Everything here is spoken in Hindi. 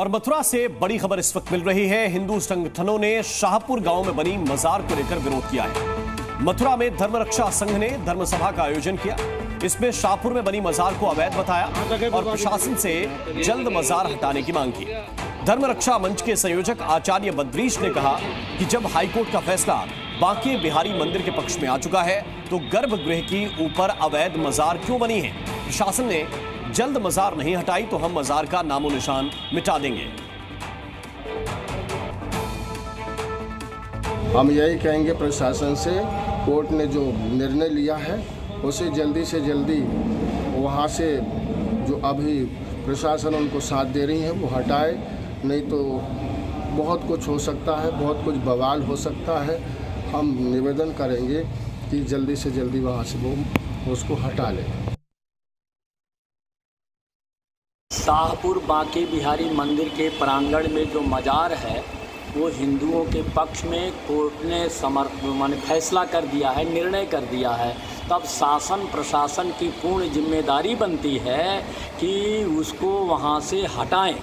और मथुरा से बड़ी खबर इस वक्त मिल रही है। हिंदू संगठनों ने शाहपुर गांव में बनी मजार को लेकर विरोध किया है। मथुरा में धर्म रक्षा संघ ने धर्म सभा का आयोजन किया। इसमें शाहपुर में बनी मजार को अवैध बताया और प्रशासन से जल्द मजार हटाने की मांग की। धर्म रक्षा मंच के संयोजक आचार्य बद्रीश ने कहा कि जब हाईकोर्ट का फैसला बांके बिहारी मंदिर के पक्ष में आ चुका है तो गर्भगृह की ऊपर अवैध मजार क्यों बनी है। प्रशासन ने जल्द मजार नहीं हटाई तो हम मजार का नामो निशान मिटा देंगे। हम यही कहेंगे प्रशासन से, कोर्ट ने जो निर्णय लिया है उसे जल्दी से जल्दी वहाँ से, जो अभी प्रशासन उनको साथ दे रही है, वो हटाए, नहीं तो बहुत कुछ हो सकता है, बहुत कुछ बवाल हो सकता है। हम निवेदन करेंगे कि जल्दी से जल्दी वहाँ से वो उसको हटा लें। शाहपुर बांके बिहारी मंदिर के प्रांगण में जो मज़ार है वो हिंदुओं के पक्ष में कोर्ट ने फैसला कर दिया है, निर्णय कर दिया है। तब शासन प्रशासन की पूर्ण जिम्मेदारी बनती है कि उसको वहां से हटाएं।